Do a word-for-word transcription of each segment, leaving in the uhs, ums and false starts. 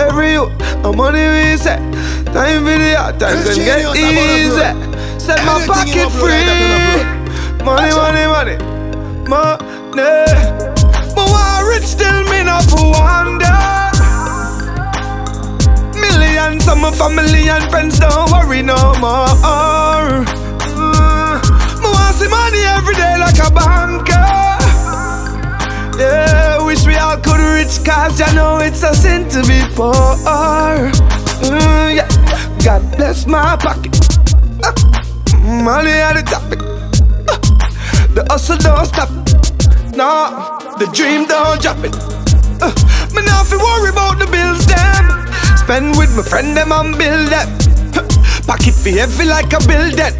every you, I'm on the reset. Time video, time can get easy. Set my pocket free. Money, money, money, money. But why rich still me not for one day? Millions of my family and friends don't worry no more. I want see money every day like a banker. Yeah, wish we all could rich, cause you know it's a sin to be poor. Mm, yeah. God bless my pocket. Uh, money at the topic. Uh, the hustle don't stop. Nah, the dream don't drop it. Uh, me not fi worry about the bills them. Spend with my friend them and build them. Uh, pocket fi heavy like a building.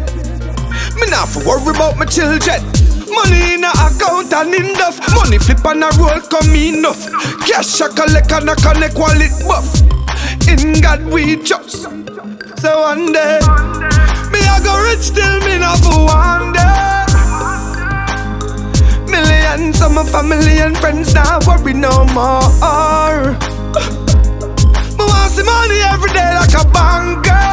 Me not for worry about my children. Money in a account and enough. Money flip and a roll come enough. Cash a collect and a connect wallet buff. In God we trust. So one day me a go rich till me not for one day. Millions of my family and friends not worry no more. Me want see money every day like a banker.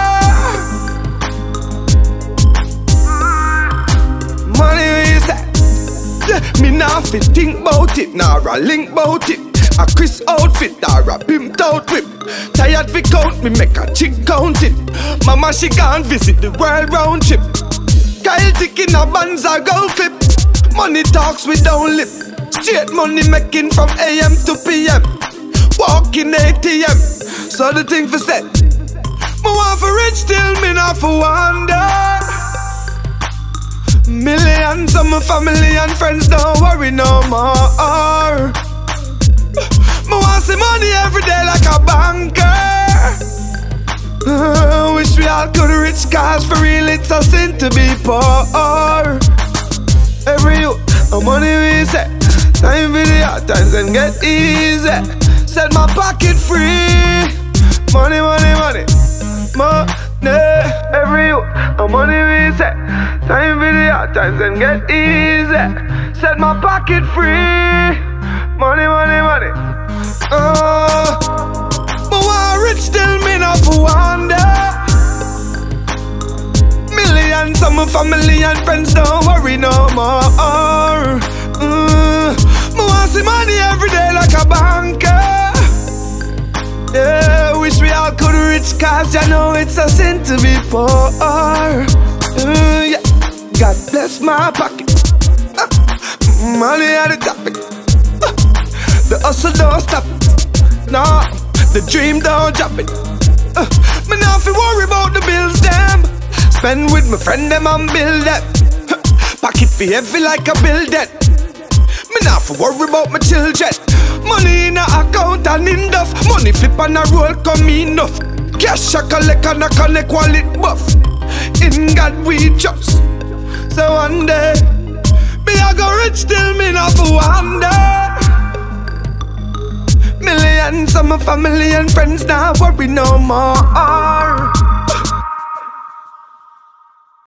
Me nah fi think bout it, nah a link bout it. A crisp outfit, nah a pimped out whip. Tired fi count, me make a chick count it. Mama she can't visit the world round trip. Kyle ticking a banza gold clip. Money talks we don't lip. Straight money making from A M to P M. Walking A T M, so the thing for set. Me want for rich till me nah for wonder. Millions of my family and friends don't worry no more. Me want see money every day like a banker. uh, Wish we all could rich, cause for real it's a sin to be poor. Every you, I'm on the reset. Time video, times can get easy. Set my pocket free. Money, money, money, money. Every you, I'm on the reset. Time video, times and get easy. Set my pocket free. Money, money, money. Uh, but why rich still me not for one day? Millions of my family and friends don't worry no more. Mm, but I see money every day like a banker. Yeah, wish we all could rich, cause you know it's a sin to be poor. Mm, yeah. God bless my pocket. Uh, money at the topic. Uh, the hustle don't stop. Nah, the dream don't drop it. Uh, me not fi worry about the bills them. Spend with my friend them and build them. Uh, pocket fi heavy like a building. Me not fi worry about my children. Money in a account and enough. Money flip and a roll come enough. Cash a collect and a connect wallet buff. In God we trust. So one day, me a go rich till me not for one day. Millions of my family and friends not worry no more.